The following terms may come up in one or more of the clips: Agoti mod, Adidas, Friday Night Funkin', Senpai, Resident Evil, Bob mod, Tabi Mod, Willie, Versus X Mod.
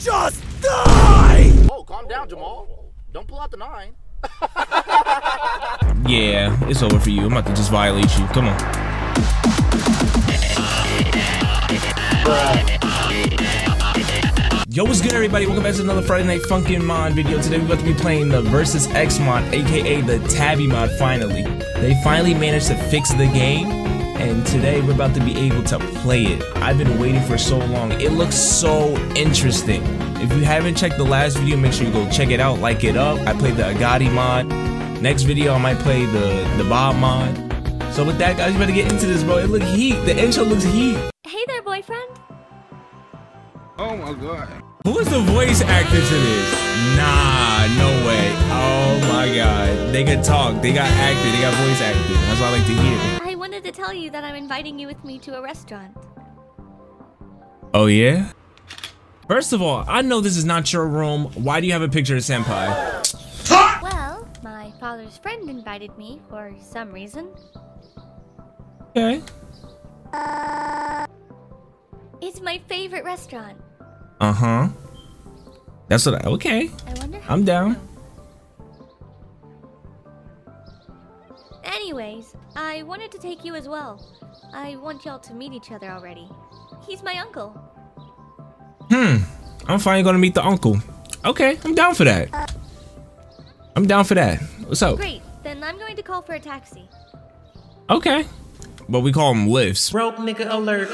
Just die! Oh, calm down, Jamal. Don't pull out the 9. Yeah, it's over for you. I'm about to just violate you. Come on. Yo, what's good, everybody? Welcome back to another Friday Night Funkin' mod video. Today we're about to be playing the Versus X mod, aka the Tabi mod, finally. They finally managed to fix the game, and today we're about to be able to play it. I've been waiting for so long. It looks so interesting. If you haven't checked the last video, make sure you go check it out, like it up. I played the Agoti mod. Next video, I might play the Bob mod. So with that, guys, you better get into this, bro. It looks heat. The intro looks heat. Hey there, boyfriend. Oh my god. Who is the voice actor to this? Nah, no way. Oh my god. They could talk. They got acting. They got voice acting. That's what I like to hear. I wanted to tell you that I'm inviting you with me to a restaurant. Oh yeah? First of all, I know this is not your room. Why do you have a picture of Senpai? Well, my father's friend invited me for some reason. Okay. It's my favorite restaurant. Uh-huh. That's what I... Okay. I wonder how I'm down. Anyways, I wanted to take you as well. I want y'all to meet each other already. He's my uncle. Hmm. I'm finally gonna meet the uncle. Okay, I'm down for that. I'm down for that. What's up? Great. Then I'm going to call for a taxi. Okay. But we call them lifts. Broke nigga alert.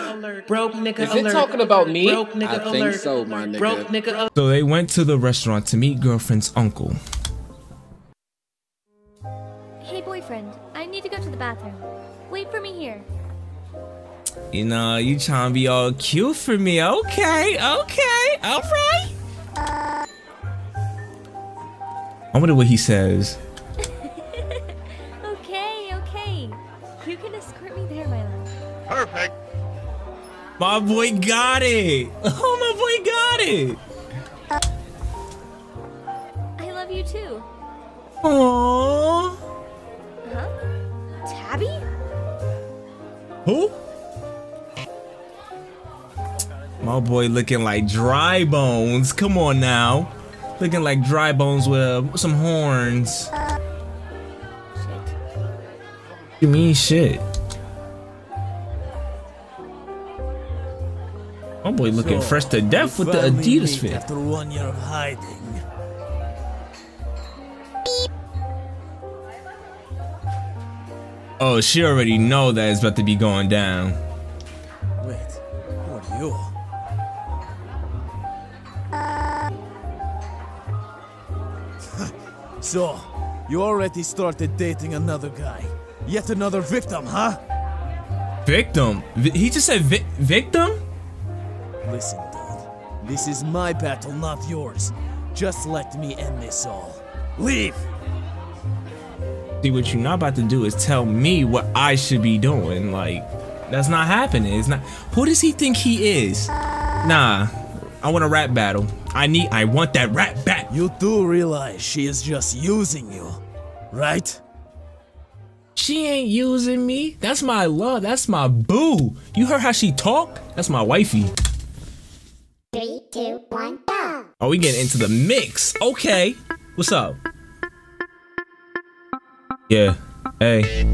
Broke nigga alert. Is it talking about me? Broke nigga alert. I think so, my nigga. Broke nigga alert. So they went to the restaurant to meet girlfriend's uncle. Hey, boyfriend. I need to go to the bathroom. Wait for me here. You know, you trying to be all cute for me. Okay, okay, all right. I wonder what he says. You can escort me there, my love. Perfect. My boy got it. Oh, my boy got it. I love you too. Aww. Huh? Tabi? Who? My boy looking like dry bones. Come on now. Looking like dry bones with some horns. You mean shit. My boy looking so fresh to death with the Adidas fit. After 1 year of hiding. Oh, she already know that it's about to be going down. Wait, who are you? So, you already started dating another guy. Yet another victim, huh? Victim? He just said victim? Listen, dude. This is my battle, not yours. Just let me end this all. Leave! See, what you're not about to do is tell me what I should be doing. Like, that's not happening. It's not. Who does he think he is? Nah. I want a rap battle. I want that rap battle. You do realize she is just using you, right? She ain't using me. That's my love. That's my boo. You heard how she talk? That's my wifey. 3, 2, 1, go. Oh, we getting into the mix. Okay. What's up? Yeah. Hey.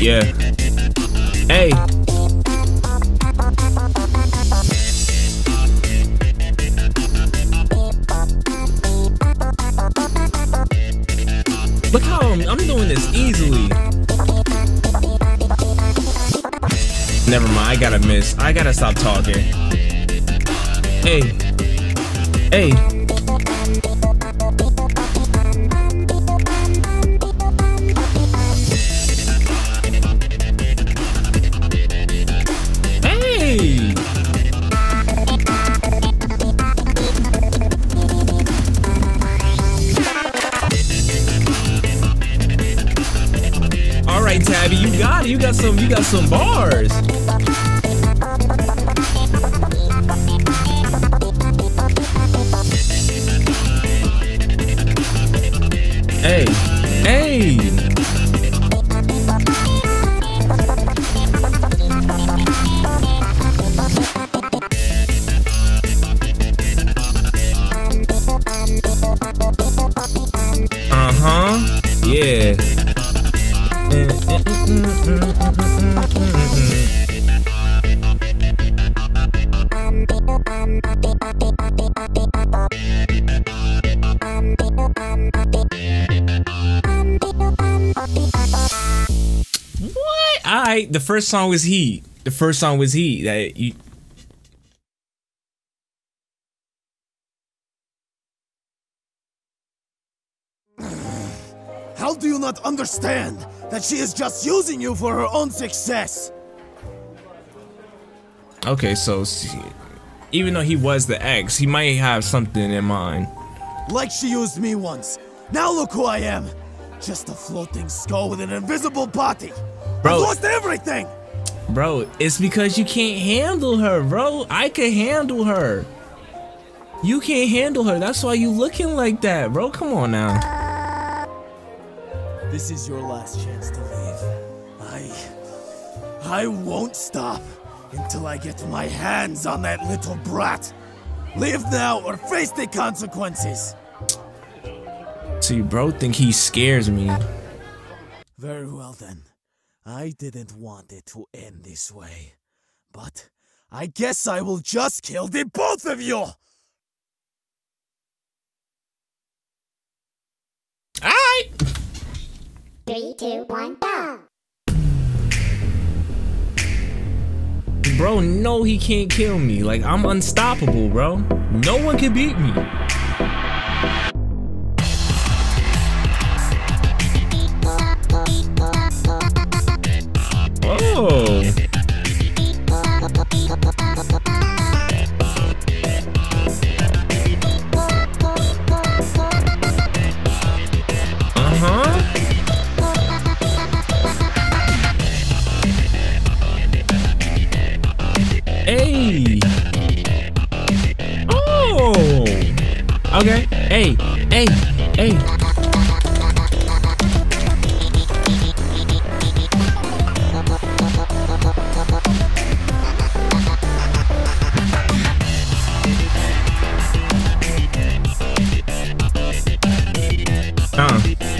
Yeah. Hey. Look how I'm doing this easily. Never mind, I gotta miss. I gotta stop talking. Hey. Hey. Tabi, you got it. You got some bars. Hey. Hey! Uh-huh. Yeah. The first song was Heat. The first song was Heat. That you. How do you not understand that she is just using you for her own success? Okay, so even though he was the ex, he might have something in mind. Like she used me once. Now look who I am. Just a floating skull with an invisible body. Bro, I lost everything. Bro, it's because you can't handle her, bro. I can handle her. You can't handle her. That's why you looking like that, bro. Come on now. This is your last chance to leave. I won't stop until I get my hands on that little brat. Leave now or face the consequences. See, bro, think he scares me. Very well then. I didn't want it to end this way, but I guess I will just kill the both of you! Alright! 3, 2, 1, go! Bro, no, he can't kill me. Like, I'm unstoppable, bro. No one can beat me. Hey. Oh. Okay. Hey. Hey. Hey.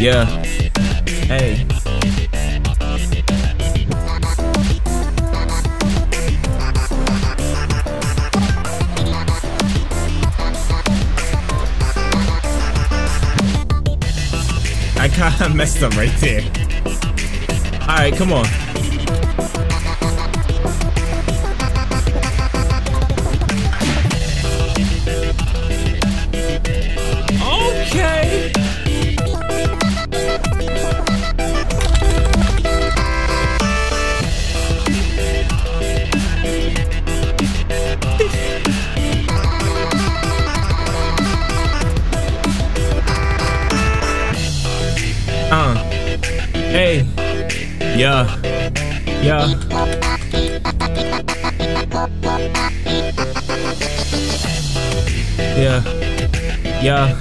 Yeah. Hey. I kinda messed up right there. Alright, come on. Okay! Hey, yeah, yeah. Yeah, yeah.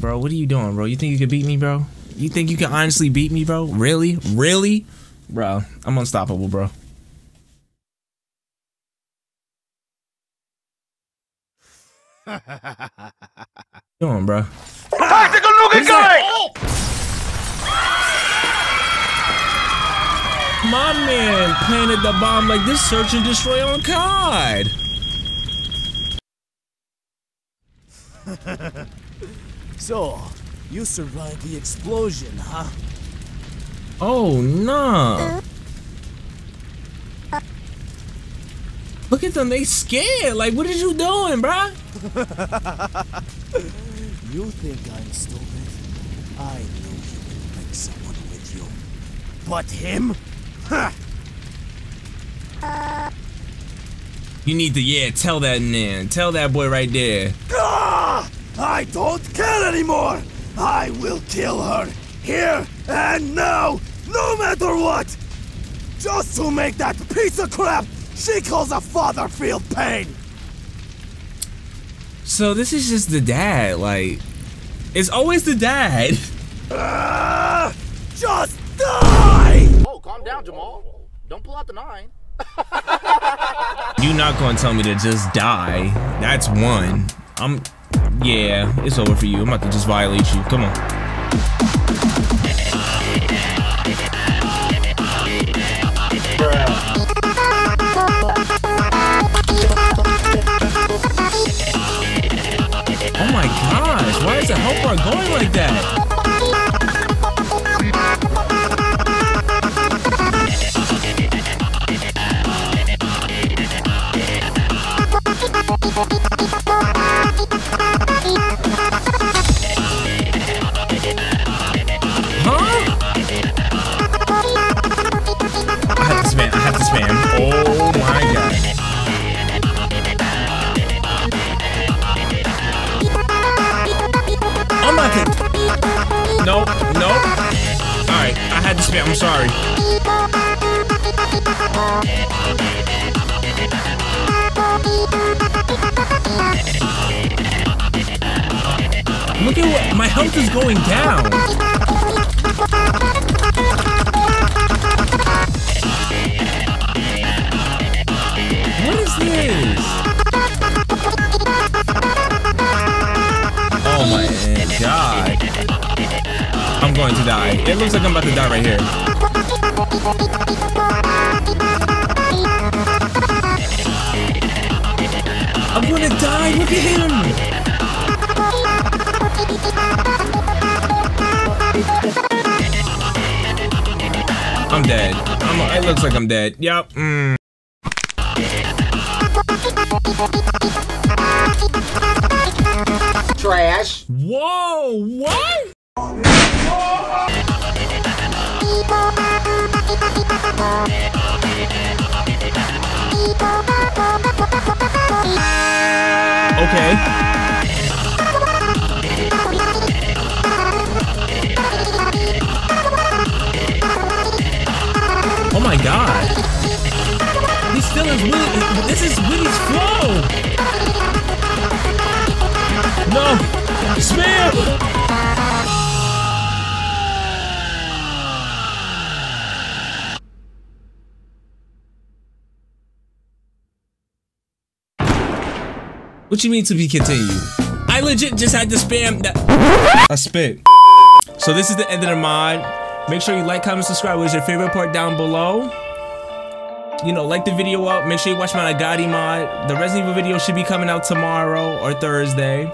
Bro, what are you doing, bro? You think you can beat me, bro? You think you can honestly beat me, bro? Really? Really? Bro, I'm unstoppable, bro. Come on, bro. Tactical nuke guy. My man planted the bomb like this. Search and destroy on COD. So, you survived the explosion, huh? Oh no! Nah. Look at them. They scared. Like, what are you doing, bro? You think I'm stupid? I know you can bring someone with you. But him? Ha! You need to, yeah, tell that man. Tell that boy right there. Ah, I don't care anymore! I will kill her! Here and now! No matter what! Just to make that piece of crap She calls a father feel pain. So this is just the dad, like, it's always the dad. Just die! Oh, calm down, Jamal. Don't pull out the 9. You're not gonna tell me to just die. That's one. Yeah, it's over for you. I'm about to just violate you. Come on. Oh my gosh, why is the help bar going like that? Huh? I have to spam, I have to spam. Oh my god. Nope, nope. Alright, I had to spam, I'm sorry. Look at what, my health is going down. What is this? Oh my god. I'm going to die. It looks like I'm about to die right here. I'm gonna die, look at him! I'm dead. It looks like I'm dead. Yup. Trash. Whoa, what? Okay. Oh my god. He still is Willie. This is Willie's flow. No. Spam. What you mean to be continued? I legit just had to spam that. I spit. So this is the end of the mod. Make sure you like, comment, subscribe. What is your favorite part down below? You know, like the video up. Make sure you watch my Agoti mod. The Resident Evil video should be coming out tomorrow or Thursday.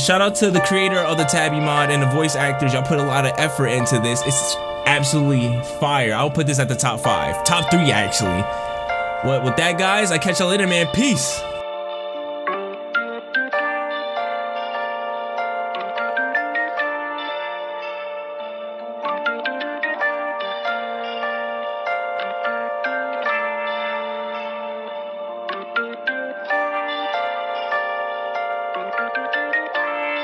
Shout out to the creator of the Tabi mod and the voice actors. Y'all put a lot of effort into this. It's absolutely fire. I'll put this at the top 5. Top 3, actually. With that, guys, I catch y'all later, man. Peace.